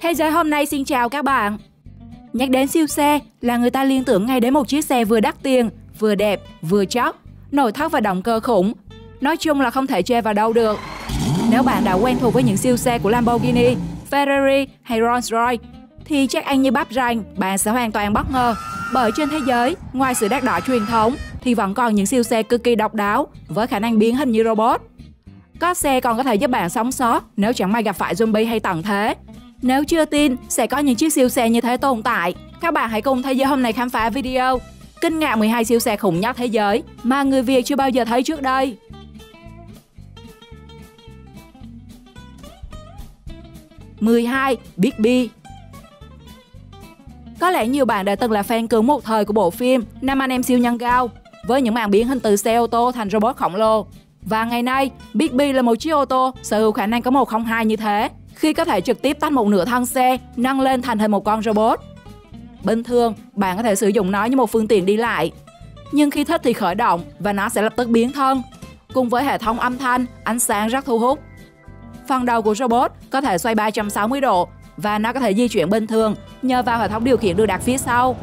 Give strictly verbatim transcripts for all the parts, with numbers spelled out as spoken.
Thế giới hôm nay xin chào các bạn. Nhắc đến siêu xe là người ta liên tưởng ngay đến một chiếc xe vừa đắt tiền, vừa đẹp, vừa chóp, nồi thóc và động cơ khủng. Nói chung là không thể chê vào đâu được. Nếu bạn đã quen thuộc với những siêu xe của Lamborghini, Ferrari hay Rolls-Royce thì chắc ăn như bắp rang, bạn sẽ hoàn toàn bất ngờ. Bởi trên thế giới, ngoài sự đắt đỏ truyền thống thì vẫn còn những siêu xe cực kỳ độc đáo với khả năng biến hình như robot. Có xe còn có thể giúp bạn sống sót nếu chẳng may gặp phải zombie hay tận thế. Nếu chưa tin sẽ có những chiếc siêu xe như thế tồn tại, các bạn hãy cùng thế giới hôm nay khám phá video kinh ngạc mười hai siêu xe khủng nhất thế giới mà người Việt chưa bao giờ thấy trước đây. mười hai. Big Bee. Có lẽ nhiều bạn đã từng là fan cứng một thời của bộ phim Năm Anh Em Siêu Nhân Gao với những màn biến hình từ xe ô tô thành robot khổng lồ. Và ngày nay, Big Bee là một chiếc ô tô sở hữu khả năng có một không hai như thế, khi có thể trực tiếp tách một nửa thân xe, nâng lên thành hình một con robot. Bình thường, bạn có thể sử dụng nó như một phương tiện đi lại. Nhưng khi thích thì khởi động và nó sẽ lập tức biến thân, cùng với hệ thống âm thanh, ánh sáng rất thu hút. Phần đầu của robot có thể xoay ba trăm sáu mươi độ và nó có thể di chuyển bình thường nhờ vào hệ thống điều khiển được đặt phía sau.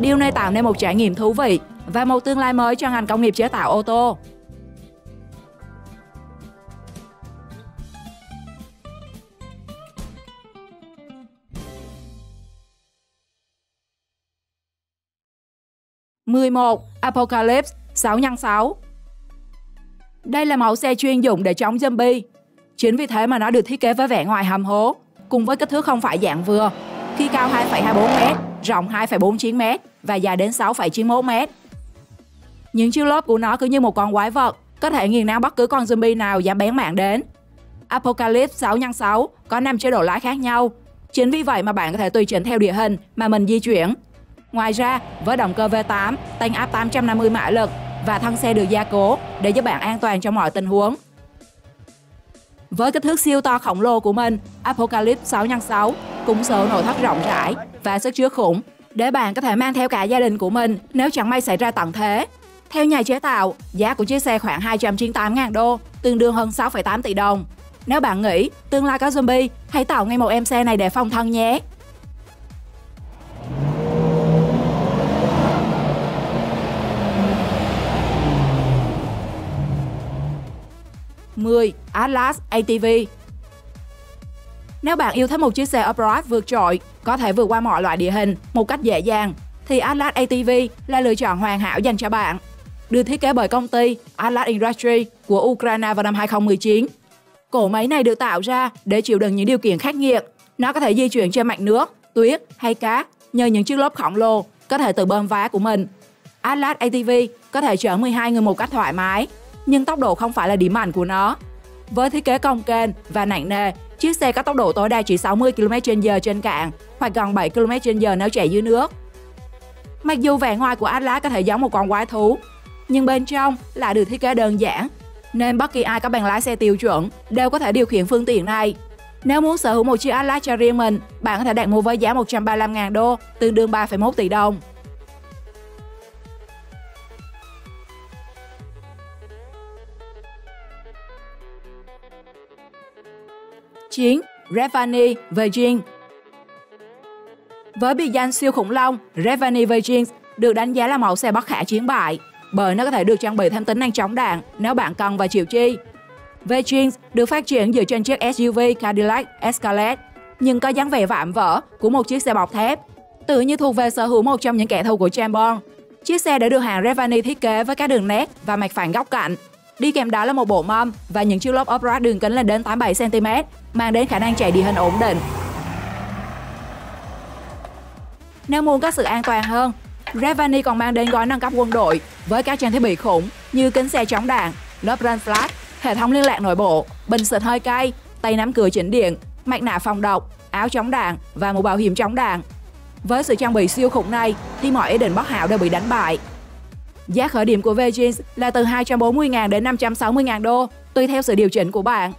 Điều này tạo nên một trải nghiệm thú vị và một tương lai mới cho ngành công nghiệp chế tạo ô tô. mười một. Apocalypse sáu nhân sáu. Đây là mẫu xe chuyên dụng để chống zombie. Chính vì thế mà nó được thiết kế với vẻ ngoài hầm hố, cùng với kích thước không phải dạng vừa, khi cao hai phẩy hai mươi bốn mét, rộng hai phẩy bốn mươi chín mét và dài đến sáu phẩy chín mươi mốt mét. Những chiếc lốp của nó cứ như một con quái vật, có thể nghiền nát bất cứ con zombie nào dám bén mảng đến. Apocalypse sáu nhân sáu có năm chế độ lái khác nhau, chính vì vậy mà bạn có thể tùy chỉnh theo địa hình mà mình di chuyển. Ngoài ra, với động cơ vê tám, tăng áp tám trăm năm mươi mã lực và thân xe được gia cố để giúp bạn an toàn trong mọi tình huống. Với kích thước siêu to khổng lồ của mình, Apocalypse sáu nhân sáu cũng sở hữu nội thất rộng rãi và sức chứa khủng để bạn có thể mang theo cả gia đình của mình nếu chẳng may xảy ra tận thế. Theo nhà chế tạo, giá của chiếc xe khoảng hai trăm chín mươi tám nghìn đô, tương đương hơn sáu phẩy tám tỷ đồng. Nếu bạn nghĩ tương lai có zombie, hãy tạo ngay một em xe này để phòng thân nhé. mười. Atlas a tê vê. Nếu bạn yêu thích một chiếc xe off-road vượt trội, có thể vượt qua mọi loại địa hình một cách dễ dàng, thì Atlas a tê vê là lựa chọn hoàn hảo dành cho bạn. Được thiết kế bởi công ty Atlas Industry của Ukraine vào năm hai không một chín. Cỗ máy này được tạo ra để chịu đựng những điều kiện khắc nghiệt. Nó có thể di chuyển trên mặt nước, tuyết hay cát nhờ những chiếc lốp khổng lồ có thể tự bơm vá của mình. Atlas a tê vê có thể chở mười hai người một cách thoải mái, nhưng tốc độ không phải là điểm mạnh của nó. Với thiết kế cồng kềnh và nặng nề, chiếc xe có tốc độ tối đa chỉ sáu mươi ki lô mét trên giờ trên cạn hoặc gần bảy ki lô mét trên giờ nếu chạy dưới nước. Mặc dù vẻ ngoài của Atlas có thể giống một con quái thú, nhưng bên trong lại được thiết kế đơn giản, nên bất kỳ ai có bằng lái xe tiêu chuẩn đều có thể điều khiển phương tiện này. Nếu muốn sở hữu một chiếc Atlas cho riêng mình, bạn có thể đặt mua với giá một trăm ba mươi lăm nghìn đô, tương đương ba phẩy một tỷ đồng. chín. Rezvani Vengeance. Với biệt danh siêu khủng long, Rezvani Vengeance được đánh giá là mẫu xe bất khả chiến bại bởi nó có thể được trang bị thêm tính năng chống đạn nếu bạn cần và chịu chi. Vengeance được phát triển dựa trên chiếc ét u vê Cadillac Escalade nhưng có dáng vẻ vạm vỡ của một chiếc xe bọc thép, tự như thuộc về sở hữu một trong những kẻ thù của James Bond. Chiếc xe đã được hàng Rezvani thiết kế với các đường nét và mạch phẳng góc cạnh. Đi kèm đó là một bộ mâm và những chiếc lốp off-road đường kính lên đến tám mươi bảy xăng ti mét, mang đến khả năng chạy địa hình ổn định. Nếu muốn có sự an toàn hơn, Rezvani còn mang đến gói nâng cấp quân đội với các trang thiết bị khủng như kính xe chống đạn, lốp run flash, hệ thống liên lạc nội bộ, bình xịt hơi cay, tay nắm cửa chỉnh điện, mặt nạ phòng độc, áo chống đạn và mũ bảo hiểm chống đạn. Với sự trang bị siêu khủng này thì mọi ý định bất hảo đều bị đánh bại. Giá khởi điểm của Vengeance là từ hai trăm bốn mươi nghìn đến năm trăm sáu mươi nghìn đô, tùy theo sự điều chỉnh của bạn.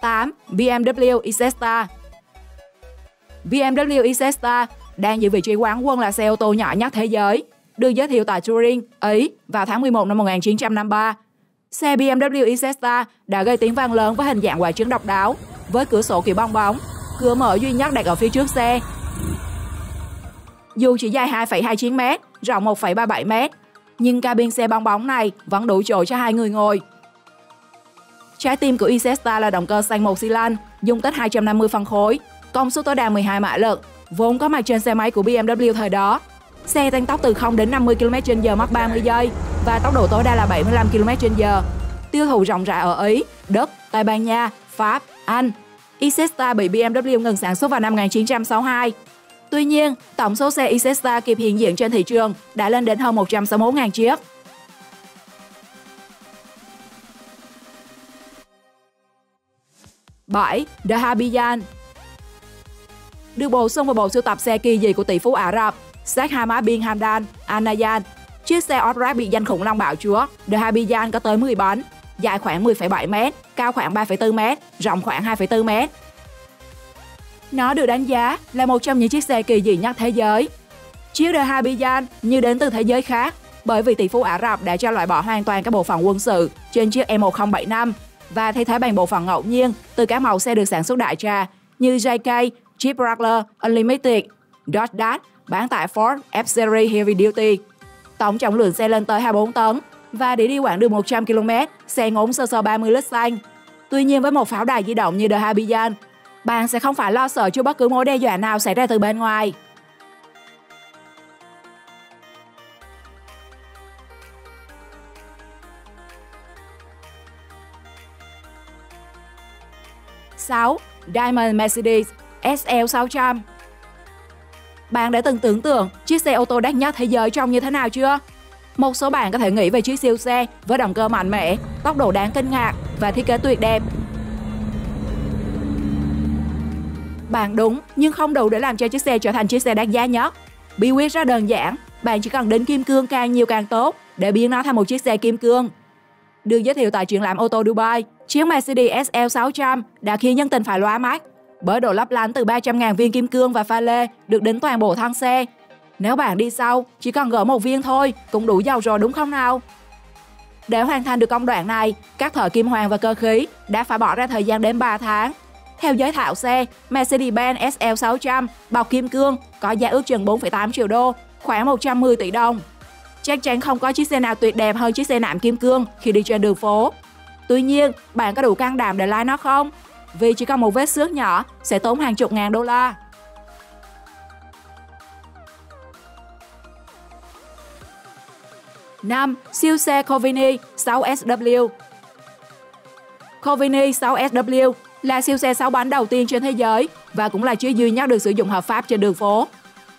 tám. bê em vê Isetta. bê em vê Isetta đang giữ vị trí quán quân là xe ô tô nhỏ nhất thế giới, được giới thiệu tại Touring, Ý vào tháng mười một năm một nghìn chín trăm năm mươi ba. Xe bê em vê Isetta đã gây tiếng vang lớn với hình dạng quả trứng độc đáo, với cửa sổ kiểu bong bóng, cửa mở duy nhất đặt ở phía trước xe. Dù chỉ dài hai phẩy hai chín mét, rộng một phẩy ba mươi bảy mét, nhưng cabin xe bong bóng này vẫn đủ chỗ cho hai người ngồi. Trái tim của Isetta là động cơ xăng một xi lanh, dung tích hai trăm năm mươi phân khối, công suất tối đa mười hai mã lực, vốn có mặt trên xe máy của bê em vê thời đó. Xe tăng tốc từ không đến năm mươi ki lô mét trên giờ mất ba mươi giây và tốc độ tối đa là bảy mươi lăm ki lô mét trên giờ. Tiêu thụ rộng rãi ở Ý, Đức, Tây Ban Nha, Pháp, Anh. Isetta bị bê em vê ngừng sản xuất vào năm một nghìn chín trăm sáu mươi hai. Tuy nhiên, tổng số xe Isetta kịp hiện diện trên thị trường đã lên đến hơn một trăm sáu mươi mốt nghìn chiếc. bảy. Dhabiyan được bổ sung vào bộ sưu tập xe kỳ dị của tỷ phú Ả Rập Sakhama Bin Hamdan Al-Nayan. Chiếc xe Autrack biệt danh khủng long bạo chúa Dhabiyan có tới mười bánh, dài khoảng mười phẩy bảy mét, cao khoảng ba phẩy bốn mét, rộng khoảng hai phẩy bốn mét. Nó được đánh giá là một trong những chiếc xe kỳ dị nhất thế giới. Chiếc Dhabiyan như đến từ thế giới khác, bởi vì tỷ phú Ả Rập đã cho loại bỏ hoàn toàn các bộ phận quân sự trên chiếc E một không bảy năm và thay thế bằng bộ phận ngẫu nhiên từ các màu xe được sản xuất đại trà như gi ca, Jeep Wrangler Unlimited, Dodge Dart bán tại Ford F-Series Heavy Duty. Tổng trọng lượng xe lên tới hai mươi bốn tấn và để đi quãng đường một trăm ki lô mét, xe ngốn sơ sơ ba mươi lít xăng. Tuy nhiên, với một pháo đài di động như Dhabiyan, bạn sẽ không phải lo sợ trước bất cứ mối đe dọa nào xảy ra từ bên ngoài. sáu. Diamond Mercedes S L sáu trăm. Bạn đã từng tưởng tượng chiếc xe ô tô đắt nhất thế giới trông như thế nào chưa? Một số bạn có thể nghĩ về chiếc siêu xe với động cơ mạnh mẽ, tốc độ đáng kinh ngạc và thiết kế tuyệt đẹp. Bạn đúng, nhưng không đủ để làm cho chiếc xe trở thành chiếc xe đắt giá nhất. Bí quyết rất đơn giản, bạn chỉ cần đính kim cương càng nhiều càng tốt để biến nó thành một chiếc xe kim cương. Được giới thiệu tại triển lãm ô tô Dubai, chiếc Mercedes S L sáu trăm đã khiến nhân tình phải lóa mắt, bởi độ lấp lánh từ ba trăm nghìn viên kim cương và pha lê được đính toàn bộ thân xe. Nếu bạn đi sau, chỉ cần gỡ một viên thôi cũng đủ giàu rồi, đúng không nào? Để hoàn thành được công đoạn này, các thợ kim hoàn và cơ khí đã phải bỏ ra thời gian đến ba tháng. Theo giới thạo xe, Mercedes-Benz S L sáu trăm bọc kim cương có giá ước chừng bốn phẩy tám triệu đô, khoảng một trăm mười tỷ đồng. Chắc chắn không có chiếc xe nào tuyệt đẹp hơn chiếc xe nạm kim cương khi đi trên đường phố. Tuy nhiên, bạn có đủ can đảm để lái nó không? Vì chỉ cần một vết xước nhỏ sẽ tốn hàng chục ngàn đô la. năm. Siêu xe Covini sáu S W. Covini sáu S W là siêu xe sáu bánh đầu tiên trên thế giới và cũng là chiếc duy nhất được sử dụng hợp pháp trên đường phố.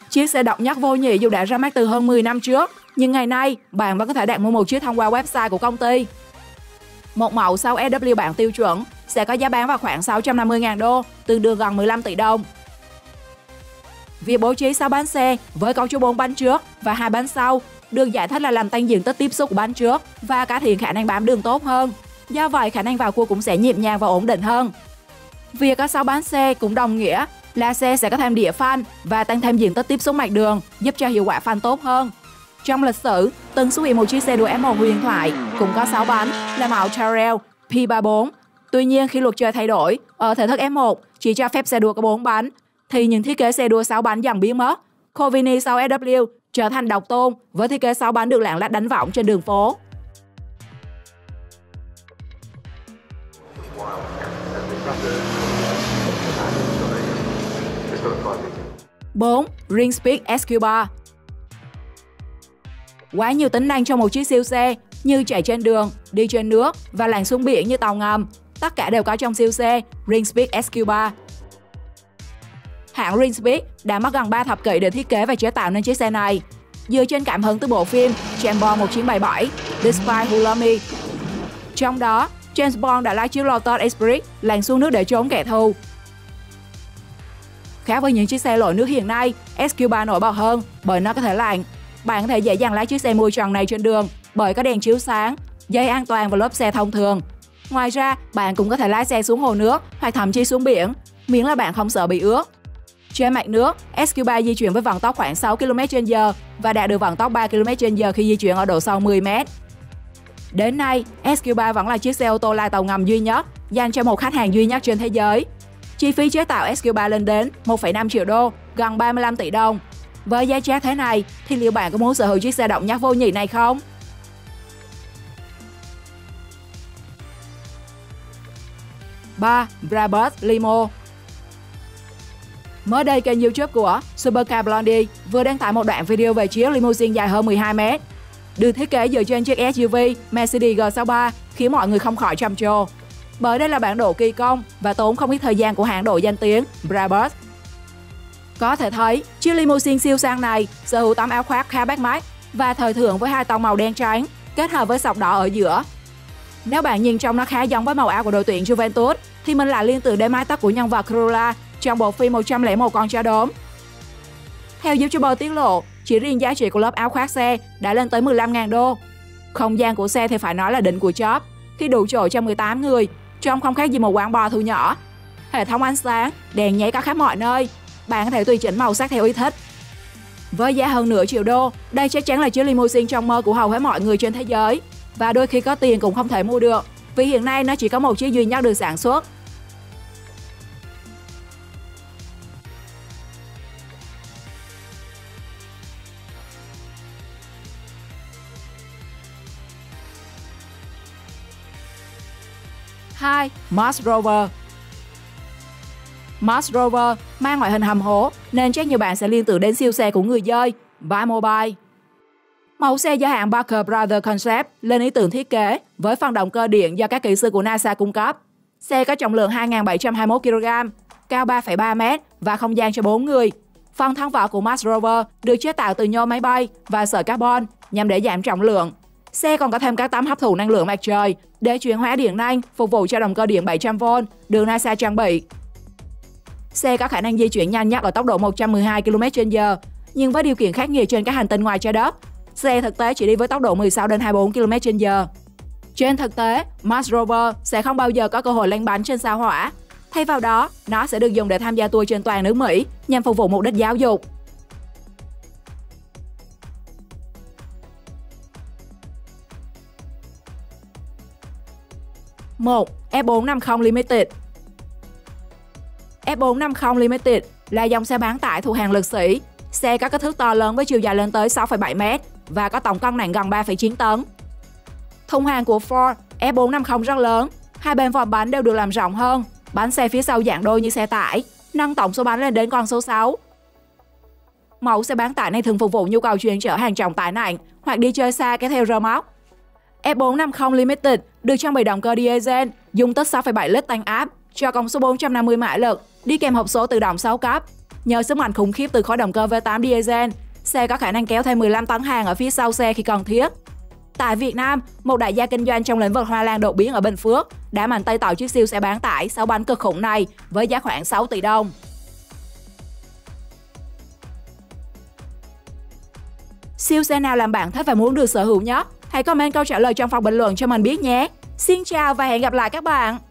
Chiếc xe độc nhất vô nhị dù đã ra mắt từ hơn mười năm trước, nhưng ngày nay bạn vẫn có thể đặt mua một chiếc thông qua website của công ty. Một mẫu sáu S W bản tiêu chuẩn sẽ có giá bán vào khoảng sáu trăm năm mươi nghìn đô, tương đương gần mười lăm tỷ đồng. Việc bố trí sáu bánh xe với cấu trúc bốn bánh trước và hai bánh sau được giải thích là làm tăng diện tích tiếp xúc của bánh trước và cải thiện khả năng bám đường tốt hơn. Do vậy, khả năng vào cua cũng sẽ nhịp nhàng và ổn định hơn. Việc có sáu bánh xe cũng đồng nghĩa là xe sẽ có thêm đĩa phanh và tăng thêm diện tích tiếp xúc mặt đường, giúp cho hiệu quả phanh tốt hơn. Trong lịch sử, từng xuất hiện một chiếc xe đua F một huyền thoại cũng có sáu bánh là mẫu Charell P ba mươi bốn. Tuy nhiên, khi luật chơi thay đổi, ở thể thức F một chỉ cho phép xe đua có bốn bánh, thì những thiết kế xe đua sáu bánh dần biến mất. Covini sáu S W trở thành độc tôn với thiết kế sáu bánh được lạng lách đánh võng trên đường phố. bốn. Rinspeed S Q ba. Quá nhiều tính năng trong một chiếc siêu xe như chạy trên đường, đi trên nước và lặn xuống biển như tàu ngầm, tất cả đều có trong siêu xe Rinspeed S Q ba. Hãng Rinspeed đã mất gần ba thập kỷ để thiết kế và chế tạo nên chiếc xe này, dựa trên cảm hứng từ bộ phim James Bond một chín bảy bảy, The Spy Who Loved Me. Trong đó, James Bond đã lái chiếc Lotus Esprit lặn xuống nước để trốn kẻ thù. Khác với những chiếc xe lội nước hiện nay, S Q ba nổi bật hơn bởi nó có thể lặn. Bạn có thể dễ dàng lái chiếc xe mui tròn này trên đường bởi có đèn chiếu sáng, dây an toàn và lốp xe thông thường. Ngoài ra, bạn cũng có thể lái xe xuống hồ nước hoặc thậm chí xuống biển, miễn là bạn không sợ bị ướt. Trên mặt nước, S Q ba di chuyển với vận tốc khoảng sáu ki lô mét trên giờ và đạt được vận tốc ba ki lô mét trên giờ khi di chuyển ở độ sâu mười mét. Đến nay, ét quy ba vẫn là chiếc xe ô tô lai tàu ngầm duy nhất, dành cho một khách hàng duy nhất trên thế giới. Chi phí chế tạo ét quy ba lên đến một phẩy năm triệu đô, gần ba mươi lăm tỷ đồng. Với giá trị thế này, thì liệu bạn có muốn sở hữu chiếc xe độc nhất vô nhị này không? ba. Brabus Limo. Mới đây, kênh YouTube của Supercar Blondie vừa đăng tải một đoạn video về chiếc limousine dài hơn mười hai mét. Được thiết kế dựa trên chiếc ét u vê Mercedes G sáu mươi ba khiến mọi người không khỏi trầm trồ. Bởi đây là bản đồ kỳ công và tốn không ít thời gian của hãng đồ danh tiếng Brabus. Có thể thấy, chiếc limousine siêu sang này sở hữu tấm áo khoác khá bắt mắt và thời thượng với hai tông màu đen trắng kết hợp với sọc đỏ ở giữa. Nếu bạn nhìn trông nó khá giống với màu áo của đội tuyển Juventus, thì mình lại liên tưởng đến mái tóc của nhân vật Cruella trong bộ phim một trăm lẻ một con chó đốm. Theo YouTuber tiết lộ, chỉ riêng giá trị của lớp áo khoác xe đã lên tới mười lăm nghìn đô. Không gian của xe thì phải nói là đỉnh của chóp, khi đủ chỗ cho mười tám người, trông không khác gì một quán bar thu nhỏ. Hệ thống ánh sáng, đèn nháy có khắp mọi nơi, bạn có thể tùy chỉnh màu sắc theo ý thích. Với giá hơn nửa triệu đô, đây chắc chắn là chiếc limousine trong mơ của hầu hết mọi người trên thế giới, và đôi khi có tiền cũng không thể mua được, vì hiện nay nó chỉ có một chiếc duy nhất được sản xuất. hai. Mars Rover. Mars Rover mang ngoại hình hầm hố nên chắc nhiều bạn sẽ liên tưởng đến siêu xe của người dơi, Batmobile. Mẫu xe do hãng Parker Brothers Concept lên ý tưởng thiết kế với phần động cơ điện do các kỹ sư của NASA cung cấp. Xe có trọng lượng hai nghìn bảy trăm hai mươi mốt ki lô gam, cao ba phẩy ba mét và không gian cho bốn người. Phần thân vỏ của Mars Rover được chế tạo từ nhôm máy bay và sợi carbon nhằm để giảm trọng lượng. Xe còn có thêm các tấm hấp thụ năng lượng mặt trời để chuyển hóa điện năng phục vụ cho động cơ điện bảy trăm vôn được NASA trang bị. Xe có khả năng di chuyển nhanh nhất ở tốc độ một trăm mười hai ki lô mét trên giờ, nhưng với điều kiện khắc nghiệt trên các hành tinh ngoài trái đất, xe thực tế chỉ đi với tốc độ mười sáu đến hai mươi bốn ki lô mét trên giờ. Trên thực tế, Mars Rover sẽ không bao giờ có cơ hội lăn bánh trên sao Hỏa. Thay vào đó, nó sẽ được dùng để tham gia tour trên toàn nước Mỹ nhằm phục vụ mục đích giáo dục. một. ép bốn năm mươi Limited. ép bốn năm mươi Limited là dòng xe bán tải thuộc hàng lực sĩ. Xe có kích thước to lớn với chiều dài lên tới sáu phẩy bảy mét và có tổng cân nặng gần ba phẩy chín tấn. Thùng hàng của Ford ép bốn năm mươi rất lớn, hai bên vòng bánh đều được làm rộng hơn, bánh xe phía sau dạng đôi như xe tải, nâng tổng số bánh lên đến con số sáu. Mẫu xe bán tải này thường phục vụ nhu cầu chuyên chở hàng trọng tải nặng hoặc đi chơi xa kéo theo rơ móc. ép bốn năm mươi Limited được trang bị động cơ diesel dung tích sáu phẩy bảy lít tăng áp cho công suất bốn trăm năm mươi mã lực, đi kèm hộp số tự động sáu cấp. Nhờ sức mạnh khủng khiếp từ khối động cơ vê tám diesel, xe có khả năng kéo thêm mười lăm tấn hàng ở phía sau xe khi cần thiết. Tại Việt Nam, một đại gia kinh doanh trong lĩnh vực hoa lan đột biến ở Bình Phước đã mạnh tay tạo chiếc siêu xe bán tải sáu bánh cực khủng này với giá khoảng sáu tỷ đồng. Siêu xe nào làm bạn thích và muốn được sở hữu nhất? Hãy comment câu trả lời trong phần bình luận cho mình biết nhé. Xin chào và hẹn gặp lại các bạn!